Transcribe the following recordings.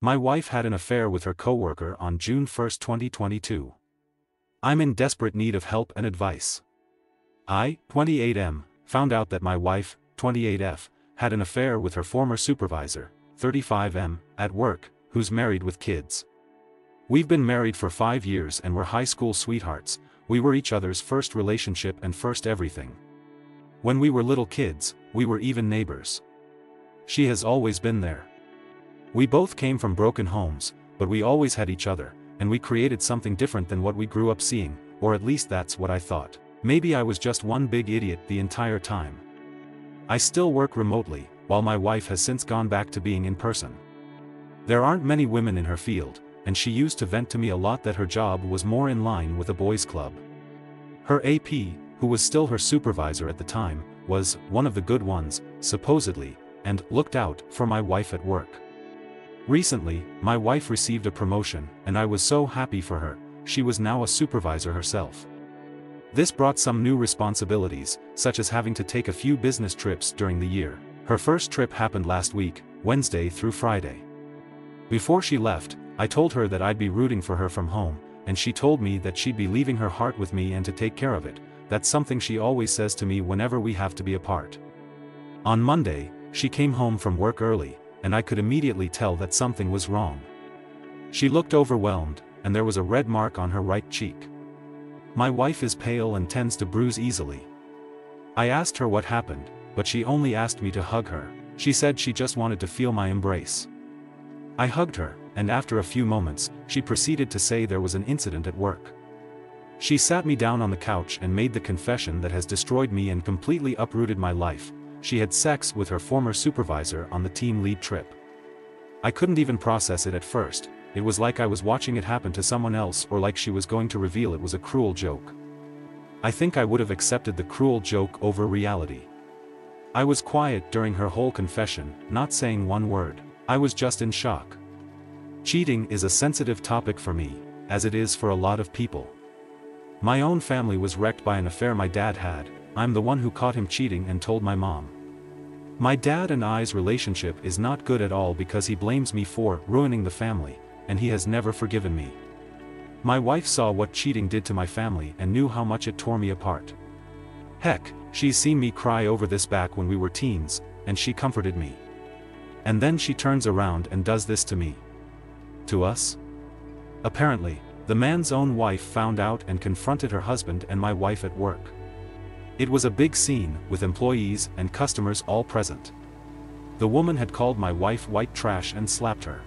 My wife had an affair with her coworker on June 1, 2022. I'm in desperate need of help and advice. I, 28M, found out that my wife, 28F, had an affair with her former supervisor, 35M, at work, who's married with kids. We've been married for 5 years and we're high school sweethearts. We were each other's first relationship and first everything. When we were little kids, we were even neighbors. She has always been there. We both came from broken homes, but we always had each other, and we created something different than what we grew up seeing, or at least that's what I thought. Maybe I was just one big idiot the entire time. I still work remotely, while my wife has since gone back to being in person. There aren't many women in her field, and she used to vent to me a lot that her job was more in line with a boys' club. Her AP, who was still her supervisor at the time, was one of the good ones, supposedly, and looked out for my wife at work. Recently, my wife received a promotion, and I was so happy for her. She was now a supervisor herself. This brought some new responsibilities, such as having to take a few business trips during the year. Her first trip happened last week, Wednesday through Friday. Before she left, I told her that I'd be rooting for her from home, and she told me that she'd be leaving her heart with me and to take care of it. That's something she always says to me whenever we have to be apart. On Monday, she came home from work early, and I could immediately tell that something was wrong. She looked overwhelmed, and there was a red mark on her right cheek. My wife is pale and tends to bruise easily. I asked her what happened, but she only asked me to hug her. She said she just wanted to feel my embrace. I hugged her, and after a few moments, she proceeded to say there was an incident at work. She sat me down on the couch and made the confession that has destroyed me and completely uprooted my life. She had sex with her former supervisor on the team lead trip. I couldn't even process it at first. It was like I was watching it happen to someone else, or like she was going to reveal it was a cruel joke. I think I would have accepted the cruel joke over reality. I was quiet during her whole confession, not saying one word. I was just in shock. Cheating is a sensitive topic for me, as it is for a lot of people. My own family was wrecked by an affair my dad had. I'm the one who caught him cheating and told my mom. My dad and I's relationship is not good at all because he blames me for ruining the family, and he has never forgiven me. My wife saw what cheating did to my family and knew how much it tore me apart. Heck, she's seen me cry over this back when we were teens, and she comforted me. And then she turns around and does this to me. To us? Apparently, the man's own wife found out and confronted her husband and my wife at work. It was a big scene, with employees and customers all present. The woman had called my wife white trash and slapped her.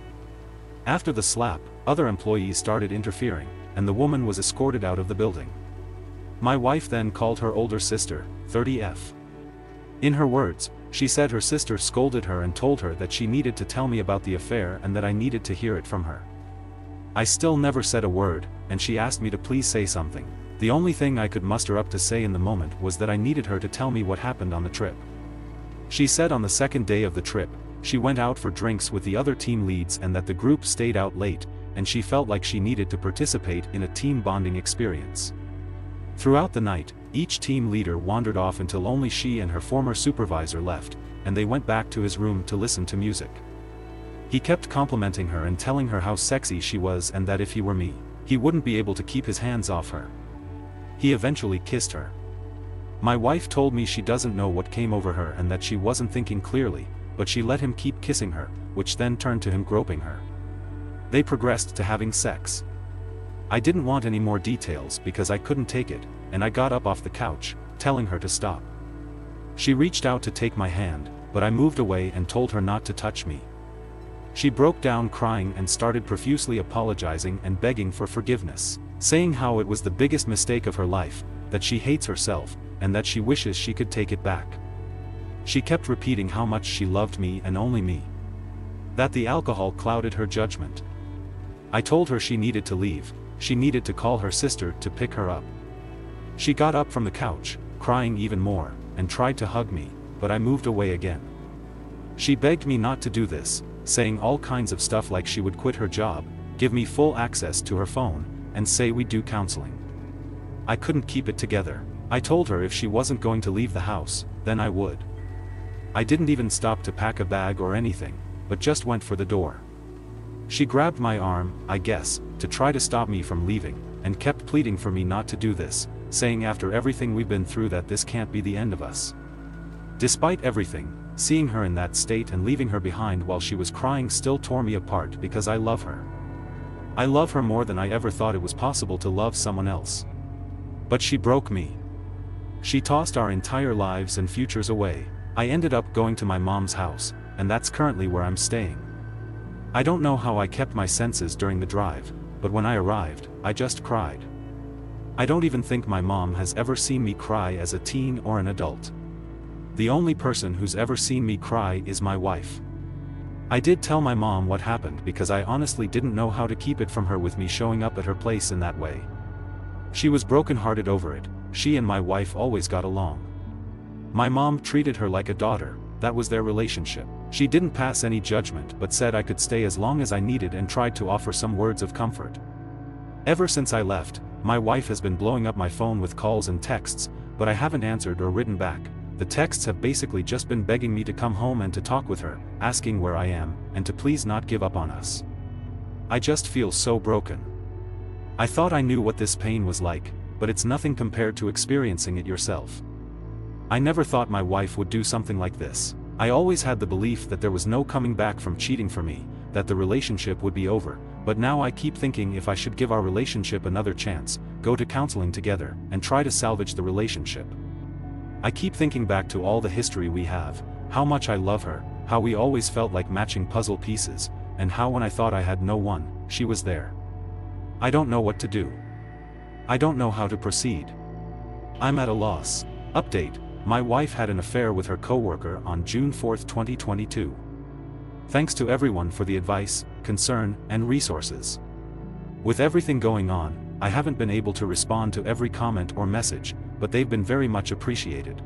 After the slap, other employees started interfering, and the woman was escorted out of the building. My wife then called her older sister, 30F. In her words, she said her sister scolded her and told her that she needed to tell me about the affair and that I needed to hear it from her. I still never said a word, and she asked me to please say something. The only thing I could muster up to say in the moment was that I needed her to tell me what happened on the trip. She said on the second day of the trip, she went out for drinks with the other team leads and that the group stayed out late, and she felt like she needed to participate in a team bonding experience. Throughout the night, each team leader wandered off until only she and her former supervisor left, and they went back to his room to listen to music. He kept complimenting her and telling her how sexy she was and that if he were me, he wouldn't be able to keep his hands off her. He eventually kissed her. My wife told me she doesn't know what came over her and that she wasn't thinking clearly, but she let him keep kissing her, which then turned to him groping her. They progressed to having sex. I didn't want any more details because I couldn't take it, and I got up off the couch, telling her to stop. She reached out to take my hand, but I moved away and told her not to touch me. She broke down crying and started profusely apologizing and begging for forgiveness, saying how it was the biggest mistake of her life, that she hates herself, and that she wishes she could take it back. She kept repeating how much she loved me and only me. That the alcohol clouded her judgment. I told her she needed to leave, she needed to call her sister to pick her up. She got up from the couch, crying even more, and tried to hug me, but I moved away again. She begged me not to do this, saying all kinds of stuff like she would quit her job, give me full access to her phone, and say we do counseling. I couldn't keep it together. I told her if she wasn't going to leave the house, then I would. I didn't even stop to pack a bag or anything, but just went for the door. She grabbed my arm, I guess, to try to stop me from leaving, and kept pleading for me not to do this, saying after everything we've been through that this can't be the end of us. Despite everything, seeing her in that state and leaving her behind while she was crying still tore me apart because I love her. I love her more than I ever thought it was possible to love someone else. But she broke me. She tossed our entire lives and futures away. I ended up going to my mom's house, and that's currently where I'm staying. I don't know how I kept my senses during the drive, but when I arrived, I just cried. I don't even think my mom has ever seen me cry as a teen or an adult. The only person who's ever seen me cry is my wife. I did tell my mom what happened because I honestly didn't know how to keep it from her with me showing up at her place in that way. She was brokenhearted over it. She and my wife always got along. My mom treated her like a daughter. That was their relationship. She didn't pass any judgment but said I could stay as long as I needed and tried to offer some words of comfort. Ever since I left, my wife has been blowing up my phone with calls and texts, but I haven't answered or written back. The texts have basically just been begging me to come home and to talk with her, asking where I am, and to please not give up on us. I just feel so broken. I thought I knew what this pain was like, but it's nothing compared to experiencing it yourself. I never thought my wife would do something like this. I always had the belief that there was no coming back from cheating for me, that the relationship would be over, but now I keep thinking if I should give our relationship another chance, go to counseling together, and try to salvage the relationship. I keep thinking back to all the history we have, how much I love her, how we always felt like matching puzzle pieces, and how when I thought I had no one, she was there. I don't know what to do. I don't know how to proceed. I'm at a loss. Update: my wife had an affair with her coworker on June 4, 2022. Thanks to everyone for the advice, concern, and resources. With everything going on, I haven't been able to respond to every comment or message, but they've been very much appreciated.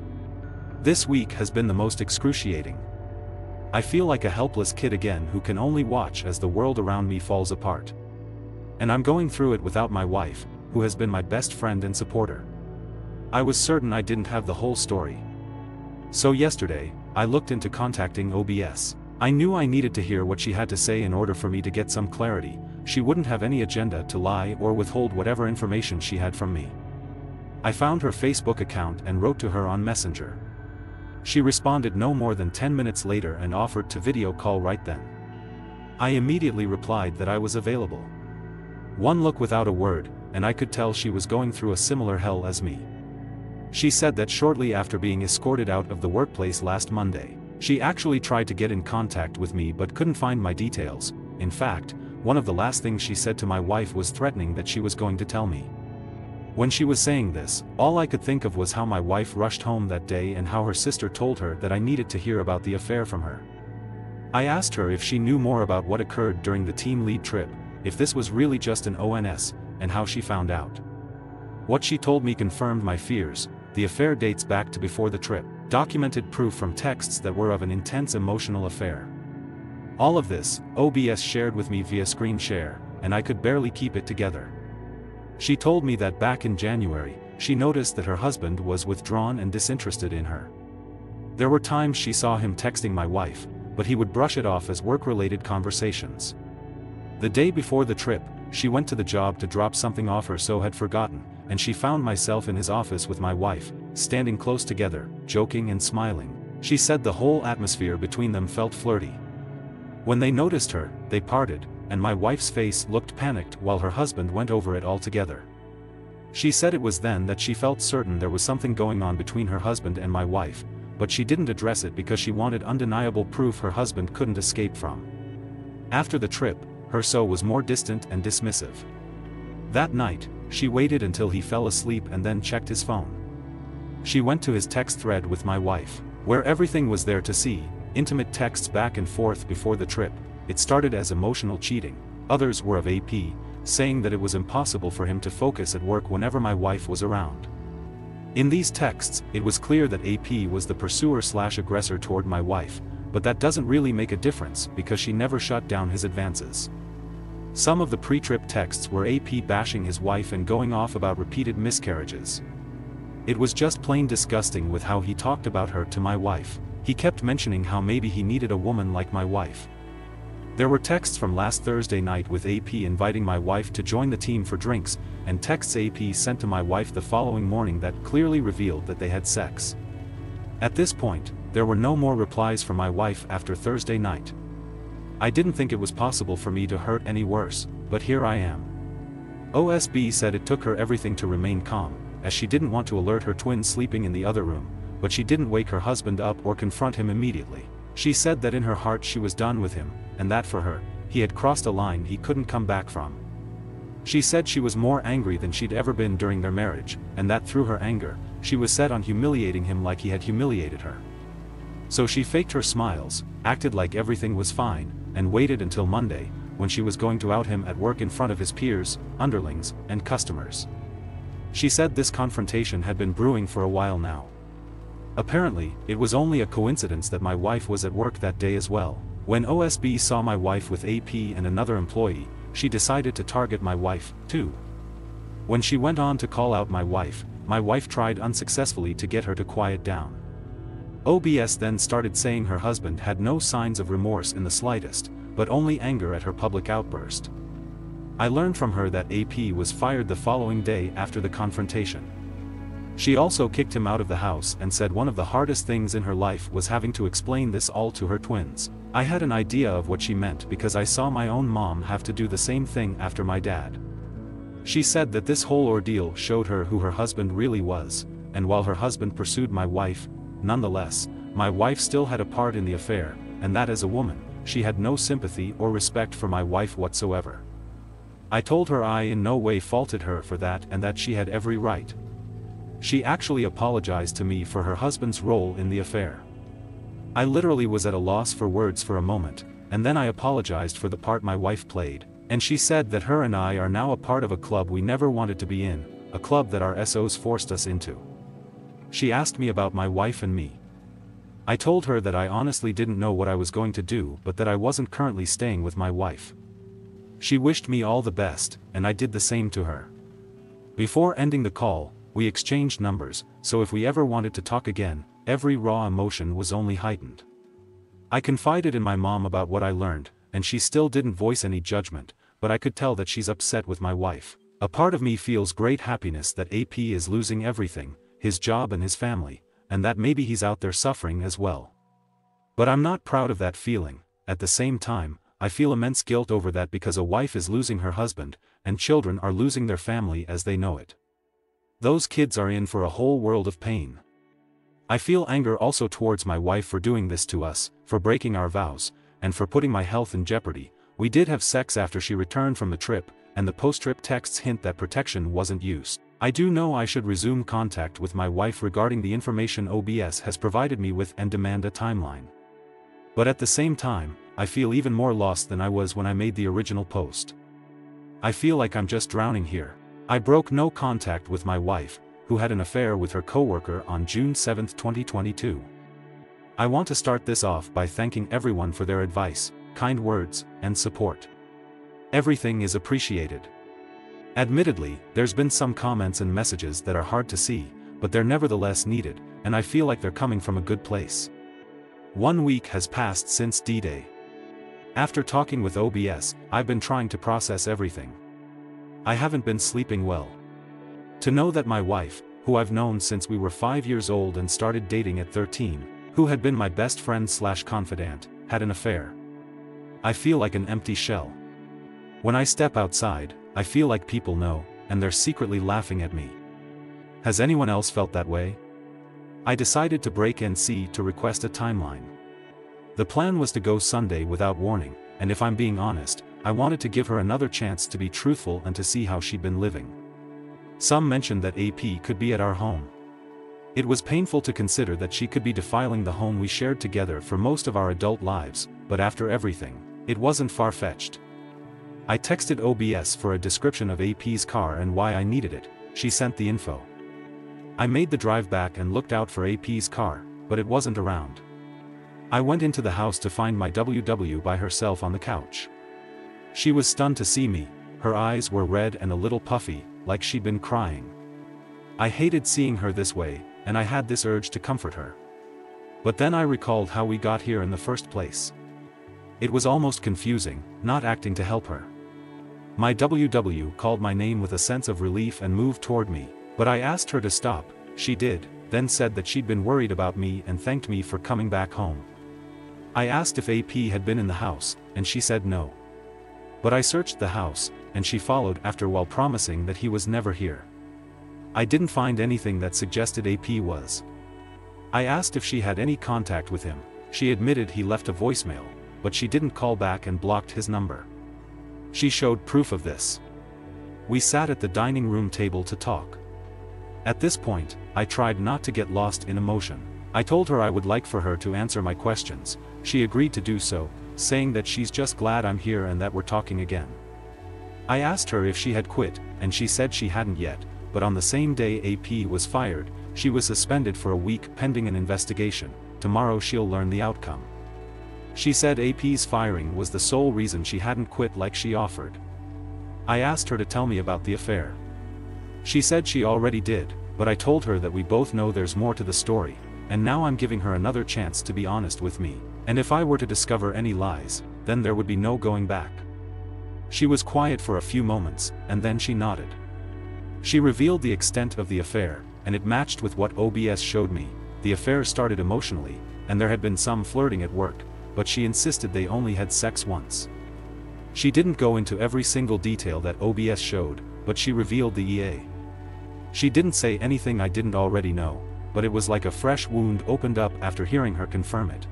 This week has been the most excruciating. I feel like a helpless kid again who can only watch as the world around me falls apart. And I'm going through it without my wife, who has been my best friend and supporter. I was certain I didn't have the whole story. So yesterday, I looked into contacting OBS. I knew I needed to hear what she had to say in order for me to get some clarity. She wouldn't have any agenda to lie or withhold whatever information she had from me. I found her Facebook account and wrote to her on Messenger. She responded no more than 10 minutes later and offered to video call right then. I immediately replied that I was available. One look without a word, and I could tell she was going through a similar hell as me. She said that shortly after being escorted out of the workplace last Monday, she actually tried to get in contact with me but couldn't find my details. In fact, one of the last things she said to my wife was threatening that she was going to tell me. When she was saying this, all I could think of was how my wife rushed home that day and how her sister told her that I needed to hear about the affair from her. I asked her if she knew more about what occurred during the team lead trip, if this was really just an ONS, and how she found out. What she told me confirmed my fears. The affair dates back to before the trip, documented proof from texts that were of an intense emotional affair. All of this, OBS shared with me via screen share, and I could barely keep it together. She told me that back in January, she noticed that her husband was withdrawn and disinterested in her. There were times she saw him texting my wife, but he would brush it off as work-related conversations. The day before the trip, she went to the job to drop something off or so had forgotten, and she found myself in his office with my wife, standing close together, joking and smiling. She said the whole atmosphere between them felt flirty. When they noticed her, they parted, and my wife's face looked panicked while her husband went over it all together. She said it was then that she felt certain there was something going on between her husband and my wife, but she didn't address it because she wanted undeniable proof her husband couldn't escape from. After the trip, her so was more distant and dismissive. That night, she waited until he fell asleep and then checked his phone. She went to his text thread with my wife, where everything was there to see, intimate texts back and forth before the trip. It started as emotional cheating. Others were of AP, saying that it was impossible for him to focus at work whenever my wife was around. In these texts, it was clear that AP was the pursuer/aggressor toward my wife, but that doesn't really make a difference because she never shut down his advances. Some of the pre-trip texts were AP bashing his wife and going off about repeated miscarriages. It was just plain disgusting with how he talked about her to my wife. He kept mentioning how maybe he needed a woman like my wife. There were texts from last Thursday night with AP inviting my wife to join the team for drinks, and texts AP sent to my wife the following morning that clearly revealed that they had sex. At this point, there were no more replies from my wife after Thursday night. I didn't think it was possible for me to hurt any worse, but here I am. OSB said it took her everything to remain calm, as she didn't want to alert her twin sleeping in the other room, but she didn't wake her husband up or confront him immediately. She said that in her heart she was done with him, and that for her, he had crossed a line he couldn't come back from. She said she was more angry than she'd ever been during their marriage, and that through her anger, she was set on humiliating him like he had humiliated her. So she faked her smiles, acted like everything was fine, and waited until Monday, when she was going to out him at work in front of his peers, underlings, and customers. She said this confrontation had been brewing for a while now. Apparently, it was only a coincidence that my wife was at work that day as well. When OSB saw my wife with AP and another employee, she decided to target my wife, too. When she went on to call out my wife tried unsuccessfully to get her to quiet down. OBS then started saying her husband had no signs of remorse in the slightest, but only anger at her public outburst. I learned from her that AP was fired the following day after the confrontation. She also kicked him out of the house and said one of the hardest things in her life was having to explain this all to her twins. I had an idea of what she meant because I saw my own mom have to do the same thing after my dad. She said that this whole ordeal showed her who her husband really was, and while her husband pursued my wife, nonetheless, my wife still had a part in the affair, and that as a woman, she had no sympathy or respect for my wife whatsoever. I told her I in no way faulted her for that and that she had every right. She actually apologized to me for her husband's role in the affair. I literally was at a loss for words for a moment, and then I apologized for the part my wife played, and she said that her and I are now a part of a club we never wanted to be in, a club that our SOs forced us into. She asked me about my wife and me. I told her that I honestly didn't know what I was going to do but that I wasn't currently staying with my wife. She wished me all the best, and I did the same to her. Before ending the call, we exchanged numbers, so if we ever wanted to talk again, every raw emotion was only heightened. I confided in my mom about what I learned, and she still didn't voice any judgment, but I could tell that she's upset with my wife. A part of me feels great happiness that AP is losing everything, his job and his family, and that maybe he's out there suffering as well. But I'm not proud of that feeling. At the same time, I feel immense guilt over that because a wife is losing her husband, and children are losing their family as they know it. Those kids are in for a whole world of pain. I feel anger also towards my wife for doing this to us, for breaking our vows, and for putting my health in jeopardy. We did have sex after she returned from the trip, and the post-trip texts hint that protection wasn't used. I do know I should resume contact with my wife regarding the information OBS has provided me with and demand a timeline. But at the same time, I feel even more lost than I was when I made the original post. I feel like I'm just drowning here. I broke no contact with my wife, who had an affair with her coworker on June 7, 2022. I want to start this off by thanking everyone for their advice, kind words, and support. Everything is appreciated. Admittedly, there's been some comments and messages that are hard to see, but they're nevertheless needed, and I feel like they're coming from a good place. 1 week has passed since D-Day. After talking with OBS, I've been trying to process everything. I haven't been sleeping well. To know that my wife, who I've known since we were 5 years old and started dating at 13, who had been my best friend / confidant, had an affair. I feel like an empty shell. When I step outside, I feel like people know, and they're secretly laughing at me. Has anyone else felt that way? I decided to break NC to request a timeline. The plan was to go Sunday without warning, and if I'm being honest, I wanted to give her another chance to be truthful and to see how she'd been living. Some mentioned that AP could be at our home. It was painful to consider that she could be defiling the home we shared together for most of our adult lives, but after everything, it wasn't far-fetched. I texted OBS for a description of AP's car and why I needed it. She sent the info. I made the drive back and looked out for AP's car, but it wasn't around. I went into the house to find my WW by herself on the couch. She was stunned to see me, her eyes were red and a little puffy, like she'd been crying. I hated seeing her this way, and I had this urge to comfort her. But then I recalled how we got here in the first place. It was almost confusing, not acting to help her. My WW called my name with a sense of relief and moved toward me, but I asked her to stop. She did, then said that she'd been worried about me and thanked me for coming back home. I asked if AP had been in the house, and she said no. But I searched the house, and she followed after while promising that he was never here. I didn't find anything that suggested AP was. I asked if she had any contact with him. She admitted he left a voicemail, but she didn't call back and blocked his number. She showed proof of this. We sat at the dining room table to talk. At this point, I tried not to get lost in emotion. I told her I would like for her to answer my questions. She agreed to do so, saying that she's just glad I'm here and that we're talking again. I asked her if she had quit, and she said she hadn't yet, but on the same day AP was fired, she was suspended for a week pending an investigation. Tomorrow she'll learn the outcome. She said AP's firing was the sole reason she hadn't quit like she offered. I asked her to tell me about the affair. She said she already did, but I told her that we both know there's more to the story, and now I'm giving her another chance to be honest with me, and if I were to discover any lies, then there would be no going back. She was quiet for a few moments, and then she nodded. She revealed the extent of the affair, and it matched with what OBS showed me. The affair started emotionally, and there had been some flirting at work, but she insisted they only had sex once. She didn't go into every single detail that OBS showed, but she revealed the EA. She didn't say anything I didn't already know, but it was like a fresh wound opened up after hearing her confirm it.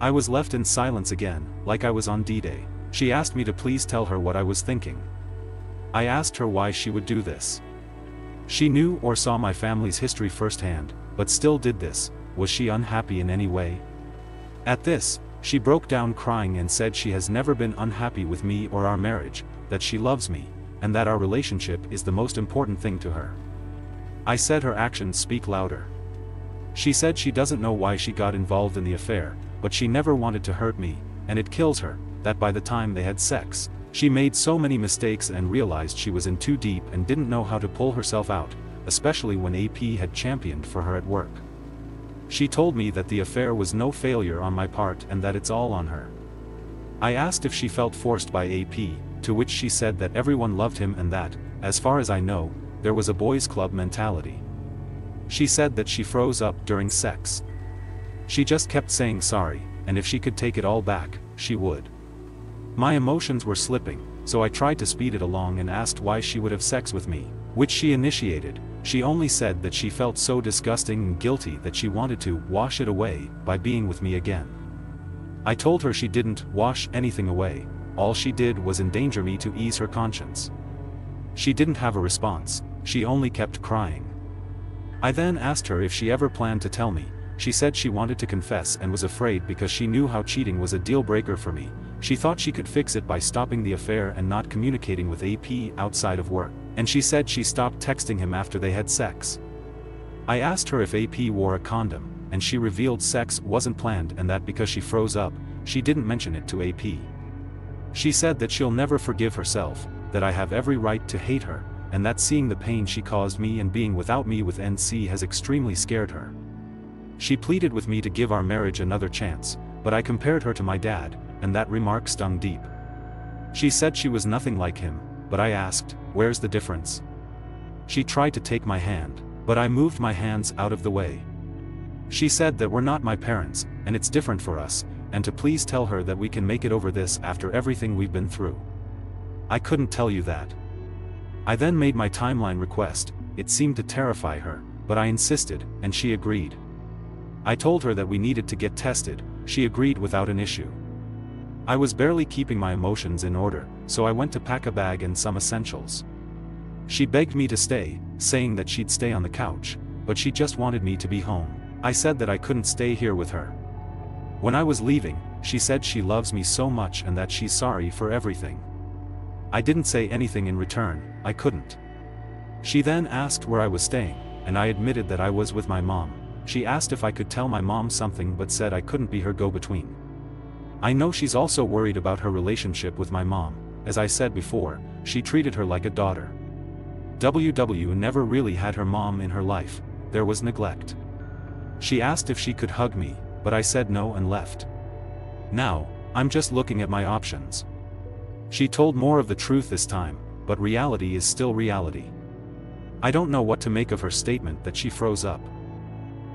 I was left in silence again, like I was on D-Day. She asked me to please tell her what I was thinking. I asked her why she would do this. She knew or saw my family's history firsthand, but still did this. Was she unhappy in any way? At this, she broke down crying and said she has never been unhappy with me or our marriage, that she loves me, and that our relationship is the most important thing to her. I said her actions speak louder. She said she doesn't know why she got involved in the affair, but she never wanted to hurt me, and it kills her, that by the time they had sex, she made so many mistakes and realized she was in too deep and didn't know how to pull herself out, especially when AP had championed for her at work. She told me that the affair was no failure on my part and that it's all on her. I asked if she felt forced by AP, to which she said that everyone loved him and that, as far as I know, there was a boys' club mentality. She said that she froze up during sex. She just kept saying sorry, and if she could take it all back, she would. My emotions were slipping, so I tried to speed it along and asked why she would have sex with me, which she initiated. She only said that she felt so disgusting and guilty that she wanted to wash it away by being with me again. I told her she didn't wash anything away. All she did was endanger me to ease her conscience. She didn't have a response. She only kept crying. I then asked her if she ever planned to tell me. She said she wanted to confess and was afraid because she knew how cheating was a deal breaker for me. She thought she could fix it by stopping the affair and not communicating with AP outside of work, and she said she stopped texting him after they had sex. I asked her if AP wore a condom, and she revealed sex wasn't planned and that because she froze up, she didn't mention it to AP. She said that she'll never forgive herself, that I have every right to hate her, and that seeing the pain she caused me and being without me with NC has extremely scared her. She pleaded with me to give our marriage another chance, but I compared her to my dad, and that remark stung deep. She said she was nothing like him, but I asked, where's the difference? She tried to take my hand, but I moved my hands out of the way. She said that we're not my parents, and it's different for us, and to please tell her that we can make it over this after everything we've been through. I couldn't tell you that. I then made my timeline request. It seemed to terrify her, but I insisted, and she agreed. I told her that we needed to get tested. She agreed without an issue. I was barely keeping my emotions in order, so I went to pack a bag and some essentials. She begged me to stay, saying that she'd stay on the couch, but she just wanted me to be home. I said that I couldn't stay here with her. When I was leaving, she said she loves me so much and that she's sorry for everything. I didn't say anything in return. I couldn't. She then asked where I was staying, and I admitted that I was with my mom. She asked if I could tell my mom something but said I couldn't be her go-between. I know she's also worried about her relationship with my mom. As I said before, she treated her like a daughter. WW never really had her mom in her life. There was neglect. She asked if she could hug me, but I said no and left. Now, I'm just looking at my options. She told more of the truth this time, but reality is still reality. I don't know what to make of her statement that she froze up.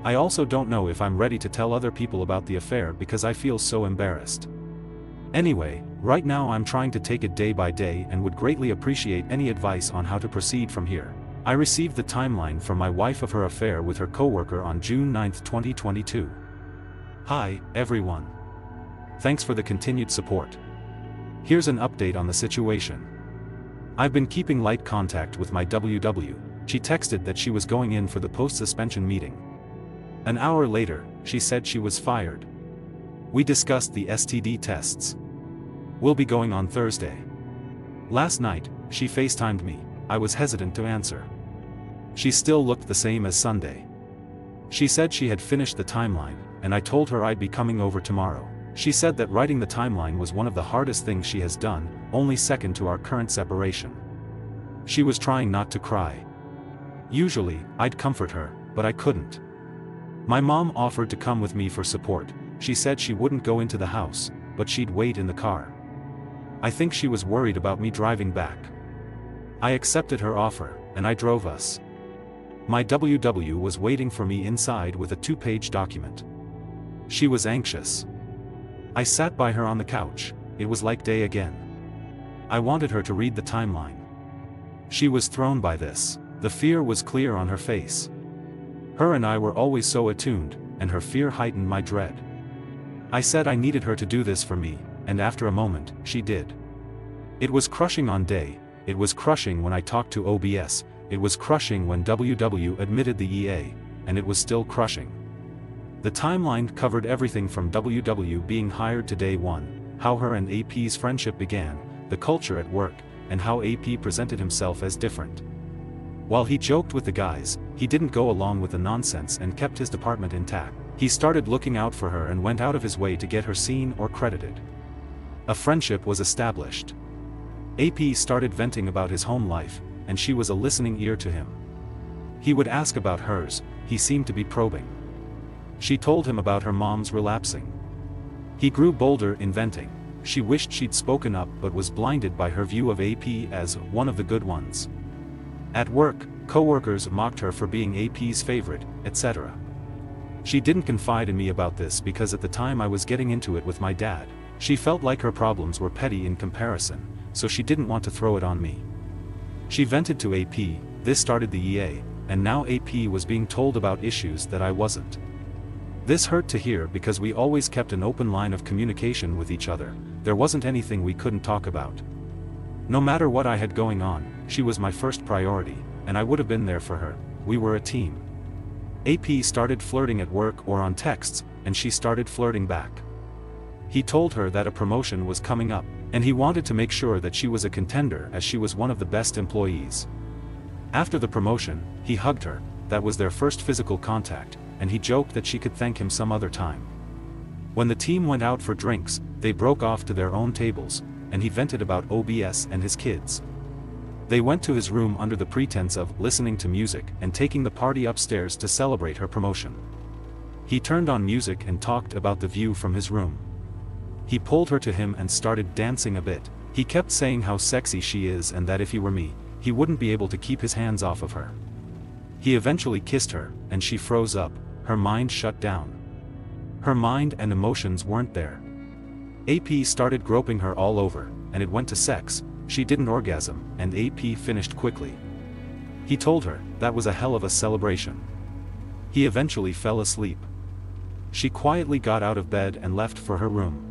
I also don't know if I'm ready to tell other people about the affair because I feel so embarrassed. Anyway, right now I'm trying to take it day by day and would greatly appreciate any advice on how to proceed from here. I received the timeline from my wife of her affair with her coworker on June 9, 2022. Hi, everyone. Thanks for the continued support. Here's an update on the situation. I've been keeping light contact with my WW. She texted that she was going in for the post-suspension meeting. An hour later, she said she was fired. We discussed the STD tests. We'll be going on Thursday. Last night, she FaceTimed me. I was hesitant to answer. She still looked the same as Sunday. She said she had finished the timeline, and I told her I'd be coming over tomorrow. She said that writing the timeline was one of the hardest things she has done, only second to our current separation. She was trying not to cry. Usually, I'd comfort her, but I couldn't. My mom offered to come with me for support. She said she wouldn't go into the house, but she'd wait in the car. I think she was worried about me driving back. I accepted her offer, and I drove us. My WW was waiting for me inside with a 2-page document. She was anxious. I sat by her on the couch. It was like day again. I wanted her to read the timeline. She was thrown by this. The fear was clear on her face. Her and I were always so attuned, and her fear heightened my dread. I said I needed her to do this for me, and after a moment, she did. It was crushing on day, it was crushing when I talked to OBS, it was crushing when WW admitted the EA, and it was still crushing. The timeline covered everything from WW being hired to day one, how her and AP's friendship began, the culture at work, and how AP presented himself as different. While he joked with the guys, he didn't go along with the nonsense and kept his department intact. He started looking out for her and went out of his way to get her seen or credited. A friendship was established. AP started venting about his home life, and she was a listening ear to him. He would ask about hers, he seemed to be probing. She told him about her mom's relapsing. He grew bolder in venting. She wished she'd spoken up but was blinded by her view of AP as one of the good ones. At work, coworkers mocked her for being AP's favorite, etc. She didn't confide in me about this because at the time I was getting into it with my dad. She felt like her problems were petty in comparison, so she didn't want to throw it on me. She vented to AP, this started the EA, and now AP was being told about issues that I wasn't. This hurt to hear because we always kept an open line of communication with each other. There wasn't anything we couldn't talk about. No matter what I had going on, she was my first priority, and I would have been there for her. We were a team. AP started flirting at work or on texts, and she started flirting back. He told her that a promotion was coming up, and he wanted to make sure that she was a contender as she was one of the best employees. After the promotion, he hugged her. That was their first physical contact, and he joked that she could thank him some other time. When the team went out for drinks, they broke off to their own tables, and he vented about OBS and his kids. They went to his room under the pretense of listening to music and taking the party upstairs to celebrate her promotion. He turned on music and talked about the view from his room. He pulled her to him and started dancing a bit. He kept saying how sexy she is and that if he were me, he wouldn't be able to keep his hands off of her. He eventually kissed her, and she froze up. Her mind shut down. Her mind and emotions weren't there. AP started groping her all over, and it went to sex. She didn't orgasm, and AP finished quickly. He told her that was a hell of a celebration. He eventually fell asleep. She quietly got out of bed and left for her room.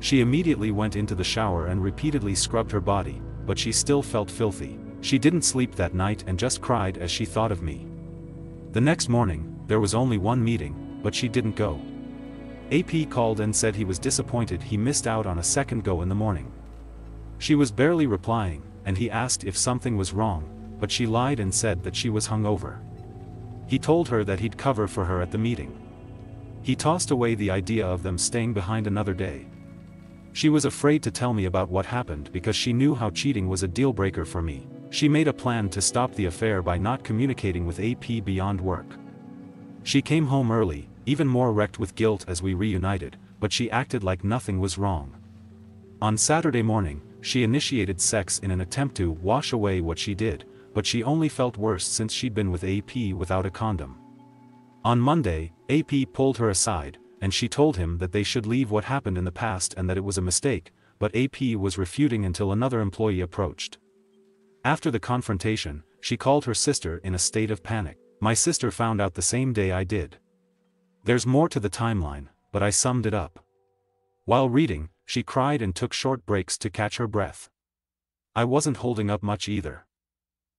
She immediately went into the shower and repeatedly scrubbed her body, but she still felt filthy. She didn't sleep that night and just cried as she thought of me. The next morning, there was only one meeting, but she didn't go. AP called and said he was disappointed he missed out on a second go in the morning. She was barely replying, and he asked if something was wrong, but she lied and said that she was hungover. He told her that he'd cover for her at the meeting. He tossed away the idea of them staying behind another day. She was afraid to tell me about what happened because she knew how cheating was a deal-breaker for me. She made a plan to stop the affair by not communicating with AP beyond work. She came home early, even more wrecked with guilt as we reunited, but she acted like nothing was wrong. On Saturday morning, she initiated sex in an attempt to wash away what she did, but she only felt worse since she'd been with AP without a condom. On Monday, AP pulled her aside, and she told him that they should leave what happened in the past and that it was a mistake, but AP was refuting until another employee approached. After the confrontation, she called her sister in a state of panic. "My sister found out the same day I did. There's more to the timeline, but I summed it up." While reading, she cried and took short breaks to catch her breath. "I wasn't holding up much either.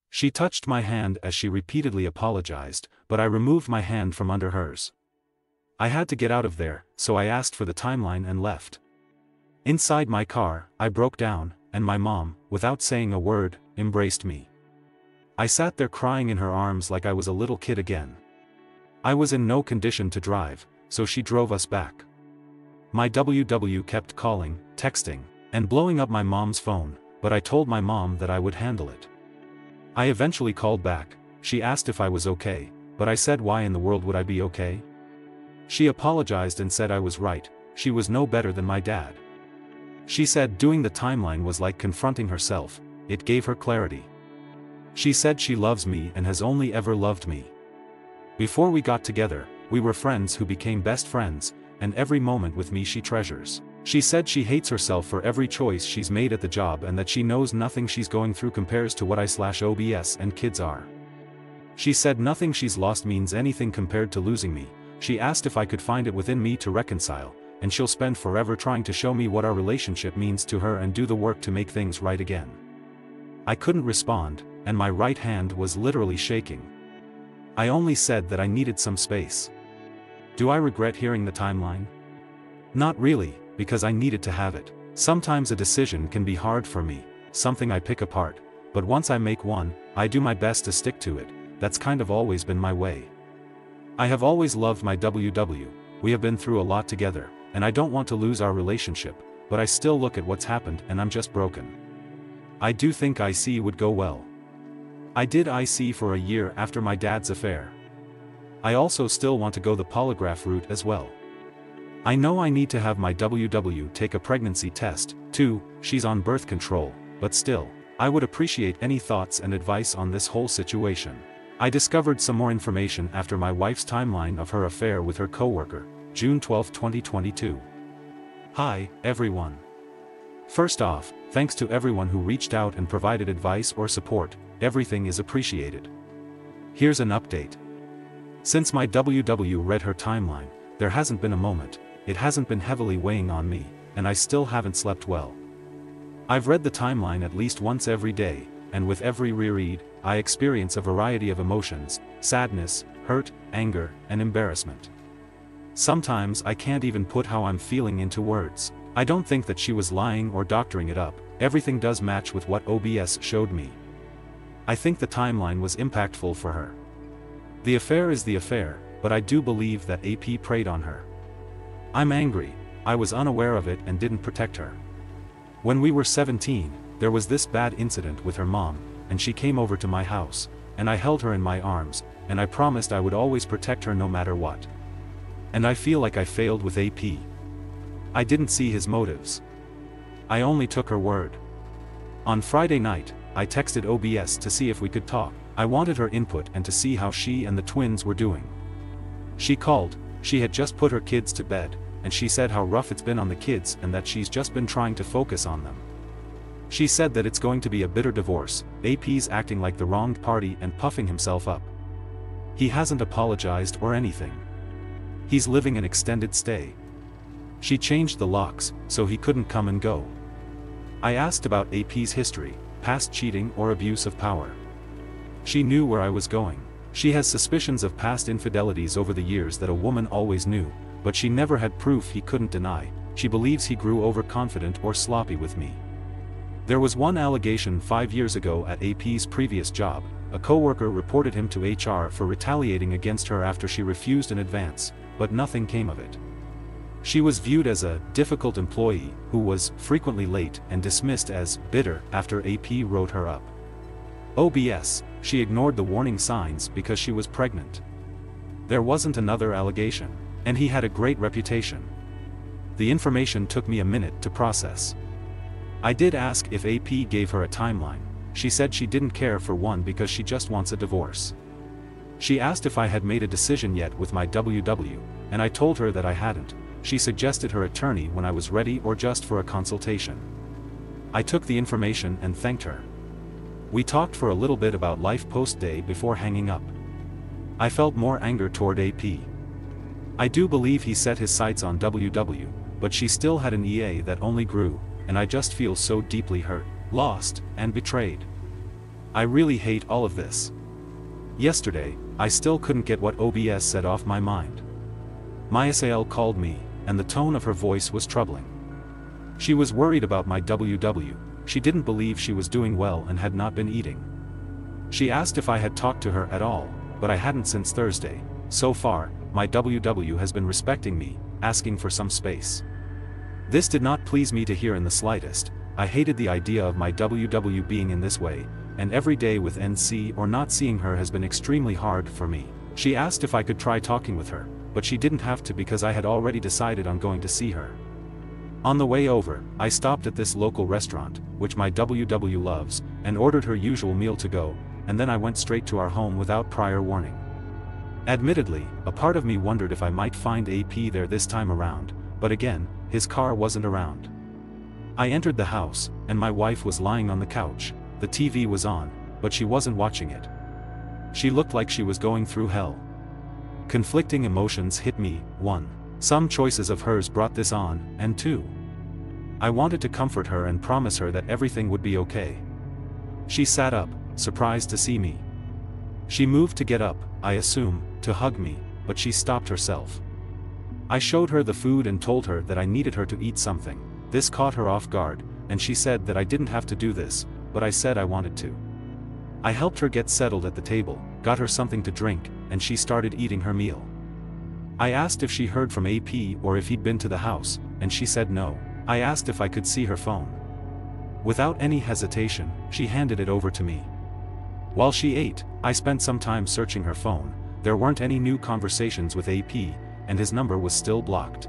She touched my hand as she repeatedly apologized, but I removed my hand from under hers. I had to get out of there, so I asked for the timeline and left. Inside my car, I broke down, and my mom, without saying a word, embraced me. I sat there crying in her arms like I was a little kid again. I was in no condition to drive, so she drove us back. My WW kept calling, texting, and blowing up my mom's phone, but I told my mom that I would handle it. I eventually called back. She asked if I was okay, but I said why in the world would I be okay? She apologized and said I was right, she was no better than my dad. She said doing the timeline was like confronting herself, it gave her clarity. She said she loves me and has only ever loved me. Before we got together, we were friends who became best friends, and every moment with me she treasures. She said she hates herself for every choice she's made at the job and that she knows nothing she's going through compares to what I/OBS and kids are. She said nothing she's lost means anything compared to losing me. She asked if I could find it within me to reconcile, and she'll spend forever trying to show me what our relationship means to her and do the work to make things right again. I couldn't respond, and my right hand was literally shaking. I only said that I needed some space. Do I regret hearing the timeline? Not really, because I needed to have it. Sometimes a decision can be hard for me, something I pick apart, but once I make one, I do my best to stick to it. That's kind of always been my way. I have always loved my WW, we have been through a lot together, and I don't want to lose our relationship, but I still look at what's happened and I'm just broken. I do think IC would go well. I did IC for a year after my dad's affair. I also still want to go the polygraph route as well. I know I need to have my WW take a pregnancy test, too, she's on birth control, but still, I would appreciate any thoughts and advice on this whole situation. I discovered some more information after my wife's timeline of her affair with her coworker, June 12, 2022. Hi, everyone. First off, thanks to everyone who reached out and provided advice or support, everything is appreciated. Here's an update. Since my WW read her timeline, there hasn't been a moment, it hasn't been heavily weighing on me, and I still haven't slept well. I've read the timeline at least once every day, and with every reread, I experience a variety of emotions, sadness, hurt, anger, and embarrassment. Sometimes I can't even put how I'm feeling into words. I don't think that she was lying or doctoring it up, everything does match with what OBS showed me. I think the timeline was impactful for her. The affair is the affair, but I do believe that AP preyed on her. I'm angry, I was unaware of it and didn't protect her. When we were 17, there was this bad incident with her mom, and she came over to my house, and I held her in my arms, and I promised I would always protect her no matter what. And I feel like I failed with AP. I didn't see his motives. I only took her word. On Friday night, I texted OBS to see if we could talk. I wanted her input and to see how she and the twins were doing. She called, she had just put her kids to bed, and she said how rough it's been on the kids and that she's just been trying to focus on them. She said that it's going to be a bitter divorce, AP's acting like the wronged party and puffing himself up. He hasn't apologized or anything. He's living an extended stay. She changed the locks, so he couldn't come and go. I asked about AP's history, past cheating or abuse of power. She knew where I was going. She has suspicions of past infidelities over the years that a woman always knew, but she never had proof he couldn't deny. She believes he grew overconfident or sloppy with me. There was one allegation 5 years ago at AP's previous job, a coworker reported him to HR for retaliating against her after she refused an advance, but nothing came of it. She was viewed as a difficult employee who was frequently late and dismissed as bitter after AP wrote her up. OBS, she ignored the warning signs because she was pregnant. There wasn't another allegation, and he had a great reputation. The information took me a minute to process. I did ask if AP gave her a timeline. She said she didn't care for one because she just wants a divorce. She asked if I had made a decision yet with my WW, and I told her that I hadn't. She suggested her attorney when I was ready or just for a consultation. I took the information and thanked her. We talked for a little bit about life post-day before hanging up. I felt more anger toward AP. I do believe he set his sights on WW, but she still had an EA that only grew, and I just feel so deeply hurt, lost, and betrayed. I really hate all of this. Yesterday, I still couldn't get what OBS said off my mind. My SAL called me, and the tone of her voice was troubling. She was worried about my WW, she didn't believe she was doing well and had not been eating. She asked if I had talked to her at all, but I hadn't since Thursday. So far, my WW has been respecting me, asking for some space. This did not please me to hear in the slightest. I hated the idea of my WW being in this way, and every day with NC or not seeing her has been extremely hard for me. She asked if I could try talking with her, but she didn't have to because I had already decided on going to see her. On the way over, I stopped at this local restaurant, which my WW loves, and ordered her usual meal to go, and then I went straight to our home without prior warning. Admittedly, a part of me wondered if I might find AP there this time around, but again, his car wasn't around. I entered the house, and my wife was lying on the couch. The TV was on, but she wasn't watching it. She looked like she was going through hell. Conflicting emotions hit me. 1. Some choices of hers brought this on, and 2. I wanted to comfort her and promise her that everything would be okay. She sat up, surprised to see me. She moved to get up, I assume, to hug me, but she stopped herself. I showed her the food and told her that I needed her to eat something. This caught her off guard, and she said that I didn't have to do this, but I said I wanted to. I helped her get settled at the table, got her something to drink, and she started eating her meal. I asked if she heard from AP or if he'd been to the house, and she said no. I asked if I could see her phone. Without any hesitation, she handed it over to me. While she ate, I spent some time searching her phone. There weren't any new conversations with AP, and his number was still blocked.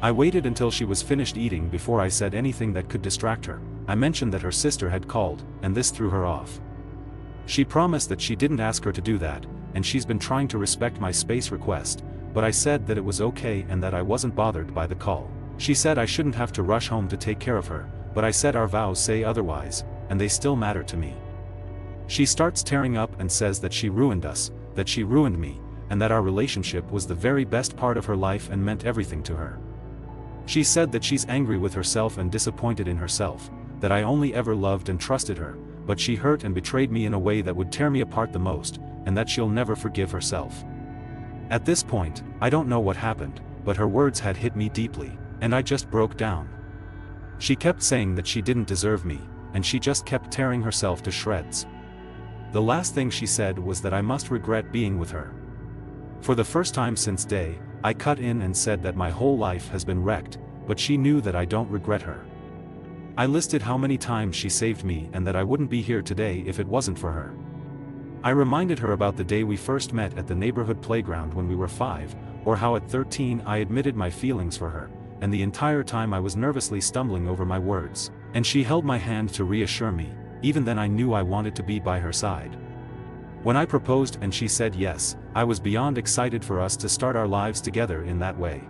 I waited until she was finished eating before I said anything that could distract her. I mentioned that her sister had called, and this threw her off. She promised that she didn't ask her to do that, and she's been trying to respect my space request, but I said that it was okay and that I wasn't bothered by the call. She said I shouldn't have to rush home to take care of her, but I said our vows say otherwise, and they still matter to me. She starts tearing up and says that she ruined us, that she ruined me, and that our relationship was the very best part of her life and meant everything to her. She said that she's angry with herself and disappointed in herself, that I only ever loved and trusted her, but she hurt and betrayed me in a way that would tear me apart the most, and that she'll never forgive herself. At this point, I don't know what happened, but her words had hit me deeply, and I just broke down. She kept saying that she didn't deserve me, and she just kept tearing herself to shreds. The last thing she said was that I must regret being with her. For the first time since day, I cut in and said that my whole life has been wrecked, but she knew that I don't regret her. I listed how many times she saved me and that I wouldn't be here today if it wasn't for her. I reminded her about the day we first met at the neighborhood playground when we were 5, or how at 13 I admitted my feelings for her, and the entire time I was nervously stumbling over my words, and she held my hand to reassure me. Even then I knew I wanted to be by her side. When I proposed and she said yes, I was beyond excited for us to start our lives together in that way.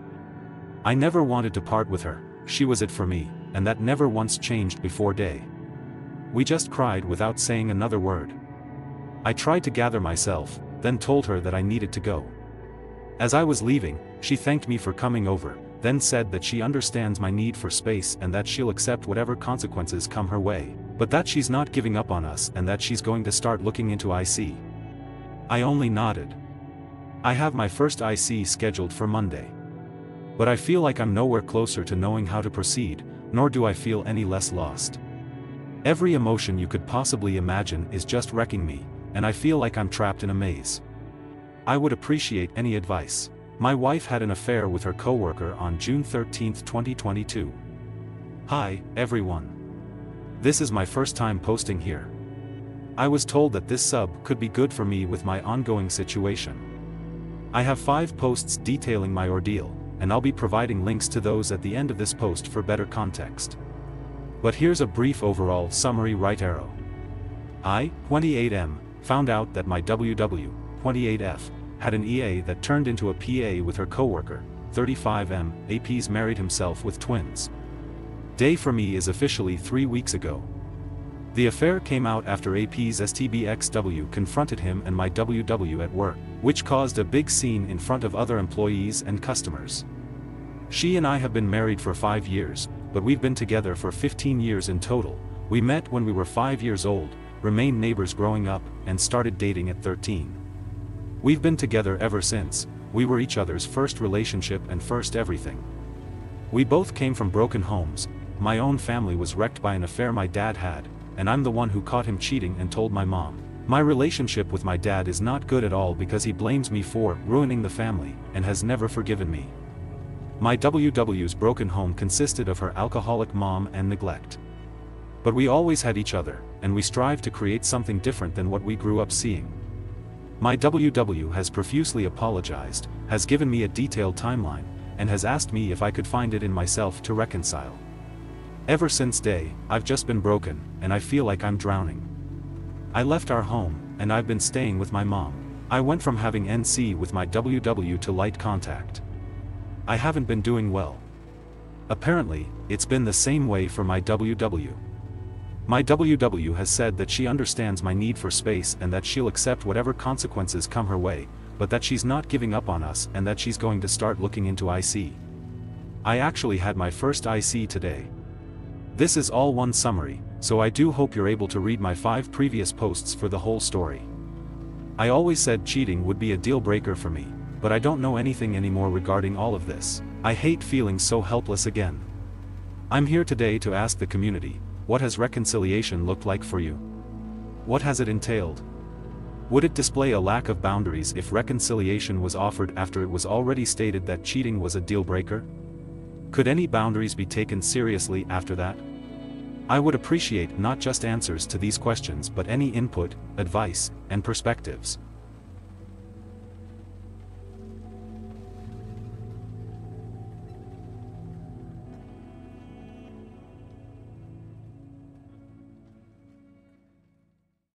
I never wanted to part with her, she was it for me, and that never once changed before day. We just cried without saying another word. I tried to gather myself, then told her that I needed to go. As I was leaving, she thanked me for coming over, then said that she understands my need for space and that she'll accept whatever consequences come her way, but that she's not giving up on us and that she's going to start looking into IC. I only nodded. I have my first IC scheduled for Monday. But I feel like I'm nowhere closer to knowing how to proceed, nor do I feel any less lost. Every emotion you could possibly imagine is just wrecking me, and I feel like I'm trapped in a maze. I would appreciate any advice. My wife had an affair with her coworker on June 13, 2022. Hi, everyone. This is my first time posting here. I was told that this sub could be good for me with my ongoing situation. I have 5 posts detailing my ordeal, and I'll be providing links to those at the end of this post for better context. But here's a brief overall summary. Right arrow. I, 28M, found out that my WW, 28F, had an EA that turned into a PA with her coworker, 35M, AP's married himself with twins. Day for me is officially 3 weeks ago. The affair came out after AP's STBXW confronted him and my WW at work, which caused a big scene in front of other employees and customers. She and I have been married for 5 years, but we've been together for 15 years in total. We met when we were 5 years old, remained neighbors growing up, and started dating at 13. We've been together ever since. We were each other's first relationship and first everything. We both came from broken homes. My own family was wrecked by an affair my dad had, and I'm the one who caught him cheating and told my mom. My relationship with my dad is not good at all because he blames me for ruining the family and has never forgiven me. My WW's broken home consisted of her alcoholic mom and neglect. But we always had each other, and we strive to create something different than what we grew up seeing. My WW has profusely apologized, has given me a detailed timeline, and has asked me if I could find it in myself to reconcile. Ever since day, I've just been broken, and I feel like I'm drowning. I left our home, and I've been staying with my mom. I went from having NC with my WW to light contact. I haven't been doing well. Apparently, it's been the same way for my WW. My WW has said that she understands my need for space and that she'll accept whatever consequences come her way, but that she's not giving up on us and that she's going to start looking into IC. I actually had my first IC today. This is all one summary, so I do hope you're able to read my 5 previous posts for the whole story. I always said cheating would be a deal breaker for me, but I don't know anything anymore regarding all of this. I hate feeling so helpless again. I'm here today to ask the community, what has reconciliation looked like for you? What has it entailed? Would it display a lack of boundaries if reconciliation was offered after it was already stated that cheating was a deal breaker? Could any boundaries be taken seriously after that? I would appreciate not just answers to these questions but any input, advice, and perspectives.